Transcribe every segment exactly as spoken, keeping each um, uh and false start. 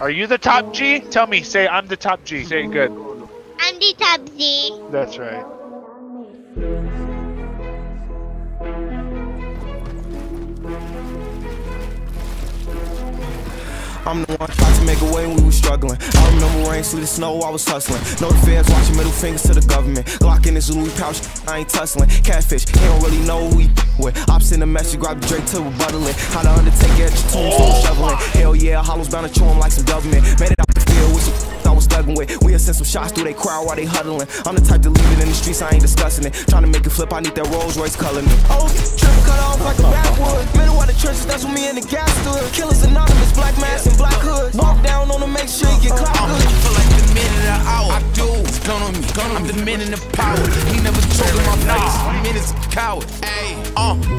Are you the top G? Tell me, say I'm the top G. Say it good. I'm the top Z. That's right. I'm the one tried to make a way when we were struggling. I remember rain, sleet, and snow, I was hustling. No the feds watching, middle fingers to the government. Glock in his Louis pouch, I ain't tussling. Catfish, he don't really know who he with. I'm sending a message, grab the Drake to rebuttal it. How to undertake it, your tomb, oh, shoveling. Hell yeah, hollows bound to chew him like some government. Made it out the field with some I was thugging with. We'll send some shots through they crowd while they huddling. I'm the type to leave it in the streets, I ain't discussing it. Trying to make it flip, I need that Rolls Royce color me. Oh, trip cut off like a backwood. Middle of the trenches, that's when me and the gas stood. Killers anonymous, black mask and black hood. Walk down on them, make sure you get clocked. I'm looking for like the minute an hour. I do, gun on me, gun on me. I'm the man in the power. He never choking my nights. Minutes coward. Ayy, uh, uh,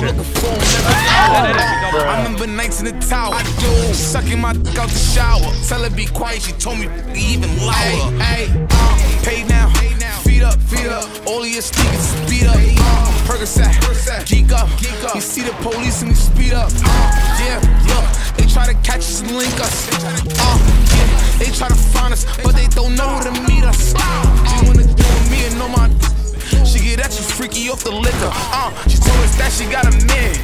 looking for him every hour. I remember nights in the tower. I do, sucking my dick out the shower. Tell her be quiet, she told me. Even louder, hey, uh, pay now, feet up, feet up. All of your sneakers beat up, uh, Percocet, geek up. You see the police and we speed up, uh, yeah, look, they try to catch us and link us, uh, yeah, they try to find us, but they don't know who to meet us. She wanna do me and know my, she get at you freaky off the liquor, uh, she told us that she got a man,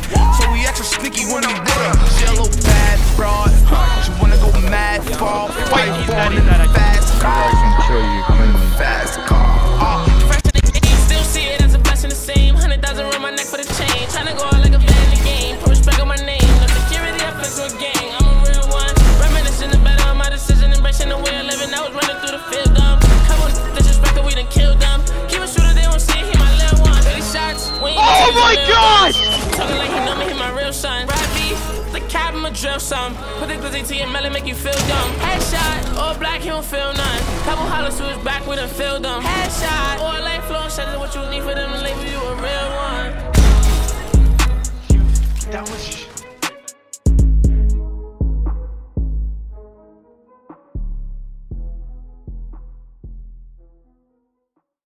so we extra sneaky when I'm with her. Yellow bad broad, she wanna go mad, fall, white born in a fast car. I can show you cleanly. Fast car. Uh, fresh in the game, still see it as a blessing the same. Hundred thousand around my neck for the chain. Tryna go out like a fan in the game. Put respect on my name. No security, I flex with gang. I'm a real one. Reminiscing the better on my decision, embracing the way I live, and I was running through the field dumb. Couple disrespected, we done killed them. Keep a shooter, they won't see it. He my little one. Eight shots. We ain't oh my gosh! Talking like he know me, hit my real son. Cap him a drill some. Put the glizzy to your melon, make you feel dumb. Headshot, all black, he don't feel none. Couple hollers to his back, we done filled them. Headshot, all life flow, shut it what you need for them to label you a real one. That was